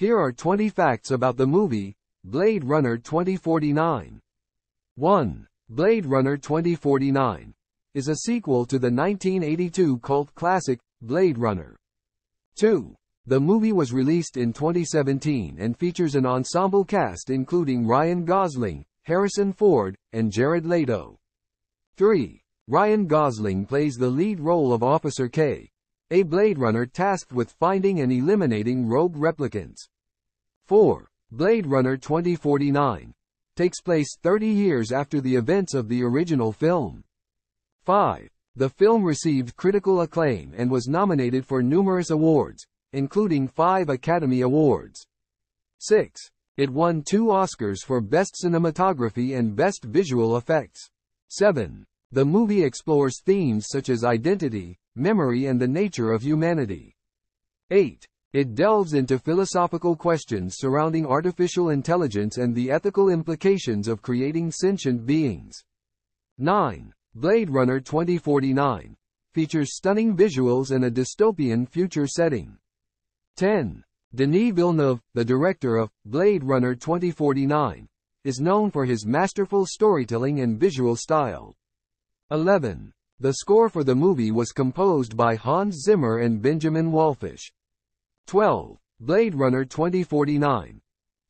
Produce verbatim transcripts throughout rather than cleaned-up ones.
Here are twenty facts about the movie, Blade Runner twenty forty-nine. one. Blade Runner twenty forty-nine is a sequel to the nineteen eighty-two cult classic, Blade Runner. two. The movie was released in twenty seventeen and features an ensemble cast including Ryan Gosling, Harrison Ford, and Jared Leto. three. Ryan Gosling plays the lead role of Officer K, a Blade Runner tasked with finding and eliminating rogue replicants. four. Blade Runner twenty forty-nine takes place thirty years after the events of the original film. five. The film received critical acclaim and was nominated for numerous awards, including five Academy Awards. six. It won two Oscars for Best Cinematography and Best Visual Effects. seven. The movie explores themes such as identity, memory, and the nature of humanity. eight. It delves into philosophical questions surrounding artificial intelligence and the ethical implications of creating sentient beings. nine. Blade Runner twenty forty-nine features stunning visuals and a dystopian future setting. ten. Denis Villeneuve, the director of Blade Runner twenty forty-nine, is known for his masterful storytelling and visual style. eleven. The score for the movie was composed by Hans Zimmer and Benjamin Wallfisch. twelve. Blade Runner twenty forty-nine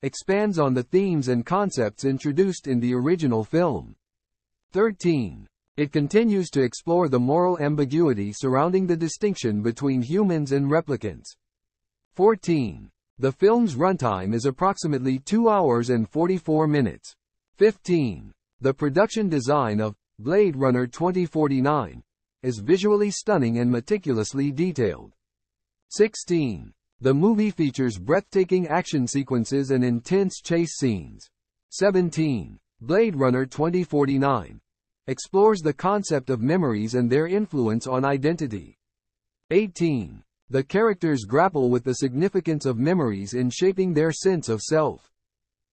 expands on the themes and concepts introduced in the original film. thirteen. It continues to explore the moral ambiguity surrounding the distinction between humans and replicants. fourteen. The film's runtime is approximately two hours and forty-four minutes. fifteen. The production design of Blade Runner twenty forty-nine is visually stunning and meticulously detailed. sixteen. The movie features breathtaking action sequences and intense chase scenes. seventeen. Blade Runner twenty forty-nine explores the concept of memories and their influence on identity. eighteen. The characters grapple with the significance of memories in shaping their sense of self.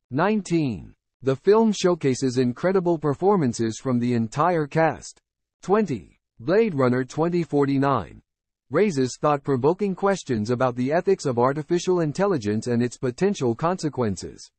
nineteen. The film showcases incredible performances from the entire cast. twenty. Blade Runner twenty forty-nine raises thought-provoking questions about the ethics of artificial intelligence and its potential consequences.